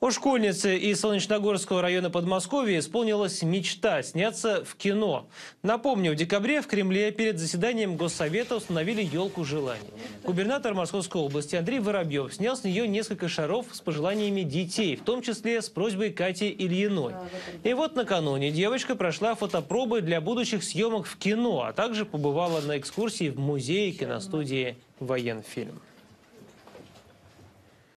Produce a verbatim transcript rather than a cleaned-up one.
У школьницы из Солнечногорского района Подмосковья исполнилась мечта сняться в кино. Напомню, в декабре в Кремле перед заседанием Госсовета установили елку желаний. Губернатор Московской области Андрей Воробьёв снял с нее несколько шаров с пожеланиями детей, в том числе с просьбой Кати Ильиной. И вот накануне девочка прошла фотопробы для будущих съемок в кино, а также побывала на экскурсии в музее киностудии «Военфильм».